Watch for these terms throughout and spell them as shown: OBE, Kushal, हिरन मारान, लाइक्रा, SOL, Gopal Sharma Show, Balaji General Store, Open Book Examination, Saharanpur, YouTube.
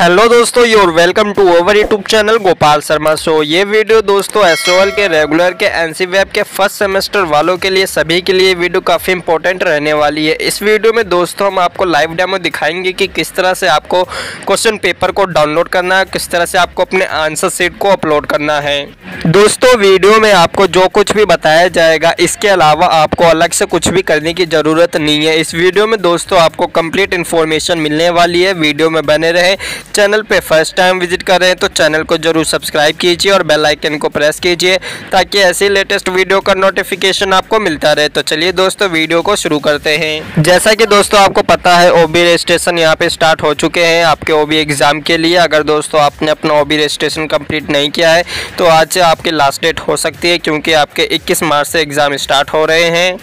Hello दोस्तों, your welcome to over YouTube channel Gopal Sharma show. ये video दोस्तों SOL के रेगुलर के एनसी वेब के फर्स्ट सेमेस्टर वालों के लिए, सभी के लिए वीडियो काफ़ी इंपॉर्टेंट रहने वाली है। इस वीडियो में दोस्तों हम आपको लाइव डेमो दिखाएंगे कि किस तरह से आपको क्वेश्चन पेपर को डाउनलोड करना है, किस तरह से आपको अपने आंसर शीट को अपलोड करना है। दोस्तों वीडियो में आपको जो कुछ भी बताया जाएगा, इसके अलावा आपको अलग से कुछ भी करने की ज़रूरत नहीं है। इस वीडियो में दोस्तों आपको कंप्लीट इन्फॉर्मेशन मिलने वाली है। वीडियो में बने रहे। चैनल पे फर्स्ट टाइम विजिट कर रहे हैं तो चैनल को जरूर सब्सक्राइब कीजिए और बेल आइकन को प्रेस कीजिए ताकि ऐसे लेटेस्ट वीडियो का नोटिफिकेशन आपको मिलता रहे। तो चलिए दोस्तों वीडियो को शुरू करते हैं। जैसा कि दोस्तों आपको पता है, OBE रजिस्ट्रेशन यहाँ पे स्टार्ट हो चुके हैं आपके OBE एग्जाम के लिए। अगर दोस्तों आपने अपना OBE रजिस्ट्रेशन कंप्लीट नहीं किया है तो आज से आपकी लास्ट डेट हो सकती है, क्योंकि आपके 21 मार्च से एग्ज़ाम स्टार्ट हो रहे हैं।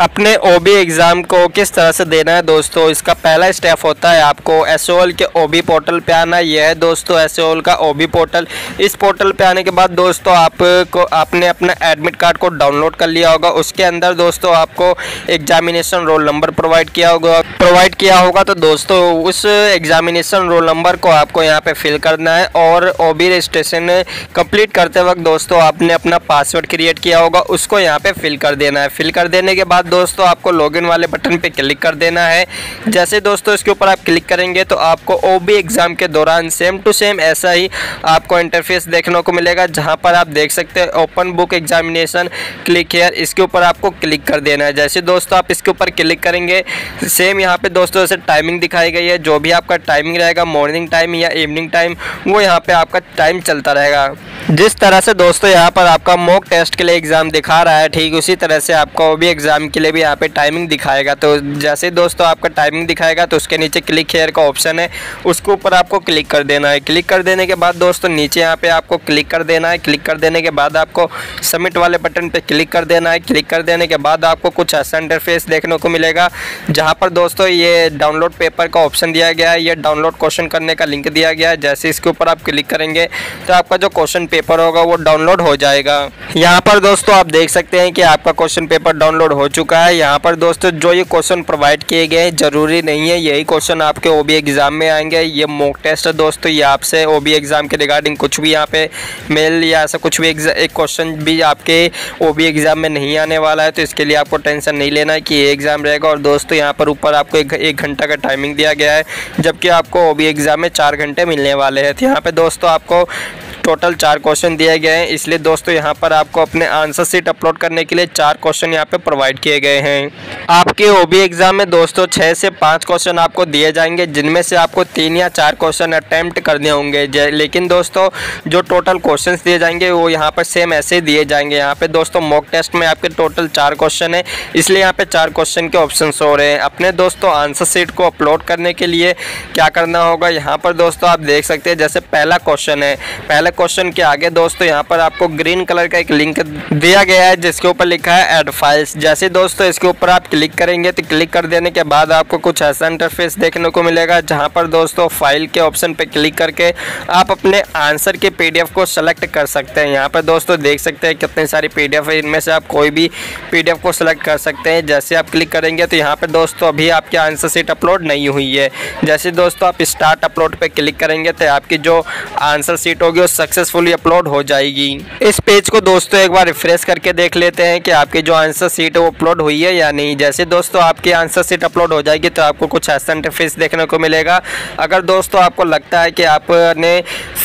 अपने OBE एग्ज़ाम को किस तरह से देना है दोस्तों, इसका पहला स्टेप होता है आपको SOL के OBE पोर्टल पे आना। यह है दोस्तों SOL का OBE पोर्टल। इस पोर्टल पे आने के बाद दोस्तों आपने अपना एडमिट कार्ड को डाउनलोड कर लिया होगा। उसके अंदर दोस्तों आपको एग्जामिनेशन रोल नंबर प्रोवाइड किया होगा। तो दोस्तों उस एग्जामिनेशन रोल नंबर को आपको यहाँ पर फिल करना है और OBE रजिस्ट्रेशन कम्प्लीट करते वक्त दोस्तों आपने अपना पासवर्ड क्रिएट किया होगा, उसको यहाँ पर फिल कर देना है। फिल कर देने के बाद दोस्तों आपको लॉगिन वाले बटन पे क्लिक कर देना है। जैसे दोस्तों इसके ऊपर आप क्लिक करेंगे तो आपको OBE एग्ज़ाम के दौरान सेम टू सेम ऐसा ही आपको इंटरफेस देखने को मिलेगा, जहां पर आप देख सकते हैं open book examination click here. इसके ऊपर आपको क्लिक कर देना है। जैसे दोस्तों आप इसके ऊपर क्लिक करेंगे, सेम यहाँ पर दोस्तों जैसे टाइमिंग दिखाई गई है, जो भी आपका टाइमिंग रहेगा, मॉर्निंग टाइम या इवनिंग टाइम, वो यहाँ पर आपका टाइम चलता रहेगा। जिस तरह से दोस्तों यहाँ पर आपका मॉक टेस्ट के लिए एग्ज़ाम दिखा रहा है, ठीक उसी तरह से आपका OBE एग्ज़ाम के लिए भी यहाँ पे टाइमिंग दिखाएगा। तो जैसे दोस्तों आपका टाइमिंग दिखाएगा तो उसके नीचे क्लिक हेयर का ऑप्शन है, उसके ऊपर आपको क्लिक कर देना है। क्लिक कर देने के बाद दोस्तों नीचे यहाँ पे आपको क्लिक कर देना है। क्लिक कर देने के बाद आपको सबमिट वाले बटन पर क्लिक कर देना है। क्लिक कर देने के बाद आपको कुछ ऐसा इंटरफेस देखने को मिलेगा, जहाँ पर दोस्तों ये डाउनलोड पेपर का ऑप्शन दिया गया है, यह डाउनलोड क्वेश्चन करने का लिंक दिया गया है। जैसे इसके ऊपर आप क्लिक करेंगे तो आपका जो क्वेश्चन पेपर होगा वो डाउनलोड हो जाएगा। यहाँ पर दोस्तों आप देख सकते हैं कि आपका क्वेश्चन पेपर डाउनलोड हो चुका है। यहाँ पर दोस्तों जो ये क्वेश्चन प्रोवाइड किए गए, जरूरी नहीं है यही क्वेश्चन आपके OBE एग्ज़ाम में आएंगे। ये मॉक टेस्ट है दोस्तों, ये आपसे OBE एग्ज़ाम के रिगार्डिंग कुछ भी यहाँ पे मेल या ऐसा कुछ भी एक क्वेश्चन भी आपके OBE एग्ज़ाम में नहीं आने वाला है। तो इसके लिए आपको टेंशन नहीं लेना है कि ये एग्ज़ाम रहेगा। और दोस्तों यहाँ पर ऊपर आपको एक घंटा का टाइमिंग दिया गया है, जबकि आपको OBE एग्ज़ाम में 4 घंटे मिलने वाले हैं। तो यहाँ पर दोस्तों आपको टोटल 4 क्वेश्चन दिए गए हैं, इसलिए दोस्तों यहाँ पर आपको अपने आंसर शीट अपलोड करने के लिए 4 क्वेश्चन यहाँ पे प्रोवाइड किए गए हैं। आपके OBE एग्ज़ाम में दोस्तों 6 से 5 क्वेश्चन आपको दिए जाएंगे, जिनमें से आपको 3 या 4 क्वेश्चन अटैम्प्ट करने होंगे। लेकिन दोस्तों जो टोटल क्वेश्चन दिए जाएंगे वो यहाँ पर सेम ऐसे दिए जाएंगे। यहाँ पर दोस्तों मॉक टेस्ट में आपके टोटल 4 क्वेश्चन है, इसलिए यहाँ पर 4 क्वेश्चन के ऑप्शन हो रहे हैं। अपने दोस्तों आंसर शीट को अपलोड करने के लिए क्या करना होगा, यहाँ पर दोस्तों आप देख सकते हैं। जैसे पहला क्वेश्चन है, पहले क्वेश्चन के आगे दोस्तों यहाँ पर आपको ग्रीन कलर का एक लिंक दिया गया है, जिसके ऊपर लिखा है ऐड फाइल्स। जैसे दोस्तों इसके ऊपर आप क्लिक करेंगे तो क्लिक कर देने के बाद आपको कुछ ऐसा इंटरफेस देखने को मिलेगा, जहाँ पर दोस्तों फाइल के ऑप्शन पे क्लिक करके आप अपने आंसर के PDF को सेलेक्ट कर सकते हैं। यहाँ पर दोस्तों देख सकते हैं कितनी सारी PDF है, इनमें से आप कोई भी PDF को सेलेक्ट कर सकते हैं। जैसे आप क्लिक करेंगे तो यहाँ पर दोस्तों अभी आपकी आंसर शीट अपलोड नहीं हुई है। जैसे दोस्तों आप स्टार्ट अपलोड पर क्लिक करेंगे तो आपकी जो आंसर शीट होगी सक्सेसफुली अपलोड हो जाएगी। इस पेज को दोस्तों एक बार रिफ्रेश करके देख लेते हैं कि आपकी जो आंसर शीट है वो अपलोड हुई है या नहीं। जैसे दोस्तों आपकी आंसर शीट अपलोड हो जाएगी तो आपको कुछ ऐसा इंटरफेस देखने को मिलेगा। अगर दोस्तों आपको लगता है कि आपने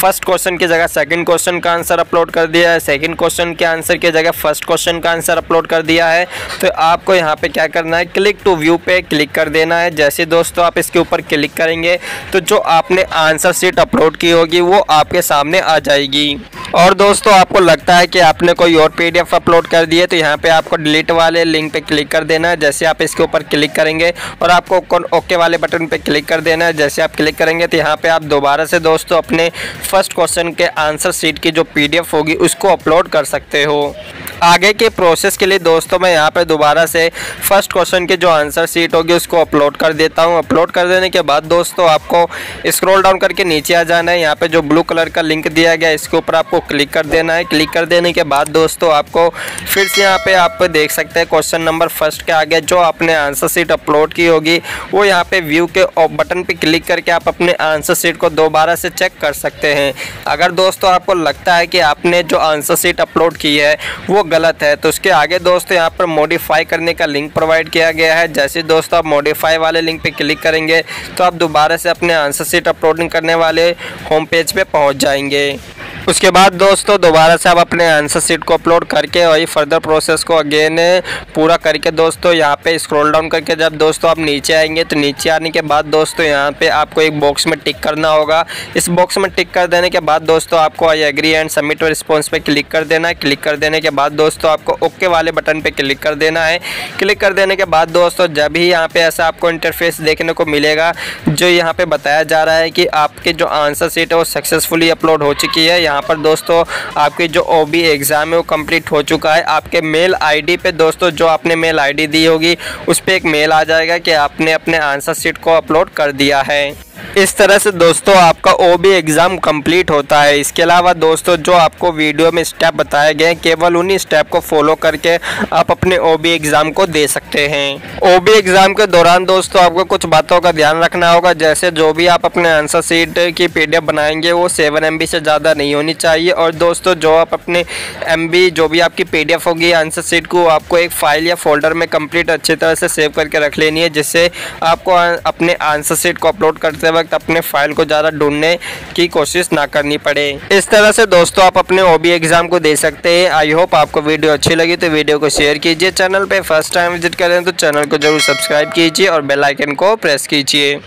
फर्स्ट क्वेश्चन की जगह सेकंड क्वेश्चन का आंसर अपलोड कर दिया है, सेकंड क्वेश्चन के आंसर की जगह फर्स्ट क्वेश्चन का आंसर अपलोड कर दिया है, तो आपको यहाँ पे क्या करना है, क्लिक टू व्यू पे क्लिक कर देना है। जैसे दोस्तों आप इसके ऊपर क्लिक करेंगे तो जो आपने आंसर शीट अपलोड की होगी वो आपके सामने आ जाएगी। और दोस्तों आपको लगता है कि आपने कोई और PDF अपलोड कर दिए तो यहाँ पे आपको डिलीट वाले लिंक पे क्लिक कर देना है। जैसे आप इसके ऊपर क्लिक करेंगे और आपको ओके वाले बटन पे क्लिक कर देना है। जैसे आप क्लिक करेंगे तो यहाँ पे आप दोबारा से दोस्तों अपने फर्स्ट क्वेश्चन के आंसर शीट की जो PDF होगी उसको अपलोड कर सकते हो। आगे के प्रोसेस के लिए दोस्तों मैं यहाँ पे दोबारा से फर्स्ट क्वेश्चन के जो आंसर शीट होगी उसको अपलोड कर देता हूँ। अपलोड कर देने के बाद दोस्तों आपको स्क्रॉल डाउन करके नीचे आ जाना है। यहाँ पे जो ब्लू कलर का लिंक दिया गया इसके ऊपर आपको क्लिक कर देना है। क्लिक कर देने के बाद दोस्तों आपको फिर से यहाँ पे आप देख सकते हैं क्वेश्चन नंबर फर्स्ट के आगे जो आपने आंसर शीट अपलोड की होगी वो यहाँ पे व्यू के बटन पे क्लिक करके आप अपने आंसर शीट को दोबारा से चेक कर सकते हैं। अगर दोस्तों आपको लगता है कि आपने जो आंसर शीट अपलोड की है वो गलत है तो उसके आगे दोस्तों यहाँ पर मॉडिफाई करने का लिंक प्रोवाइड किया गया है। जैसे दोस्तों आप मॉडिफाई वाले लिंक पे क्लिक करेंगे तो आप दोबारा से अपने आंसर शीट अपलोडिंग करने वाले होम पेज पे पहुँच जाएंगे। उसके बाद दोस्तों दोबारा से आप अपने आंसर शीट को अपलोड करके वही फर्दर प्रोसेस को अगेन पूरा करके दोस्तों यहाँ पे स्क्रॉल डाउन करके जब दोस्तों आप नीचे आएंगे तो नीचे आने के बाद दोस्तों यहाँ पे आपको एक बॉक्स में टिक करना होगा। इस बॉक्स में टिक कर देने के बाद दोस्तों आपको आई एग्री एंड सबमिट और रिस्पॉन्स पे क्लिक कर देना है। क्लिक कर देने के बाद दोस्तों आपको ओके वाले बटन पर क्लिक कर देना है। क्लिक कर देने के बाद दोस्तों जब ही यहाँ पर ऐसा आपको इंटरफेस देखने को मिलेगा जो यहाँ पर बताया जा रहा है कि आपके जो आंसर शीट है वो सक्सेसफुली अपलोड हो चुकी है। यहाँ पर दोस्तों आपके जो OBE एग्ज़ाम है वो कंप्लीट हो चुका है। आपके मेल आईडी पे दोस्तों जो आपने मेल आईडी दी होगी उस पर एक मेल आ जाएगा कि आपने अपने आंसर शीट को अपलोड कर दिया है। इस तरह से दोस्तों आपका OBE एग्ज़ाम कंप्लीट होता है। इसके अलावा दोस्तों जो आपको वीडियो में स्टेप बताए गए हैं केवल उन्हीं स्टेप को फॉलो करके आप अपने OBE एग्ज़ाम को दे सकते हैं। OBE एग्ज़ाम के दौरान दोस्तों आपको कुछ बातों का ध्यान रखना होगा। जैसे जो भी आप अपने आंसर शीट की PDF बनाएंगे वो 7 MB से ज़्यादा नहीं होनी चाहिए। और दोस्तों जो आप अपने MB जो भी आपकी PDF होगी आंसर शीट को आपको एक फ़ाइल या फोल्डर में कंप्लीट अच्छी तरह से सेव करके रख लेनी है, जिससे आपको अपने आंसर शीट को अपलोड करते वक्त अपने फाइल को ज़्यादा ढूंढने की कोशिश ना करनी पड़े। इस तरह से दोस्तों आप अपने OBE एग्ज़ाम को दे सकते हैं। आई होप आपको वीडियो अच्छी लगी तो वीडियो को शेयर कीजिए। चैनल पे फर्स्ट टाइम विजिट करें तो चैनल को जरूर सब्सक्राइब कीजिए और बेल आइकन को प्रेस कीजिए।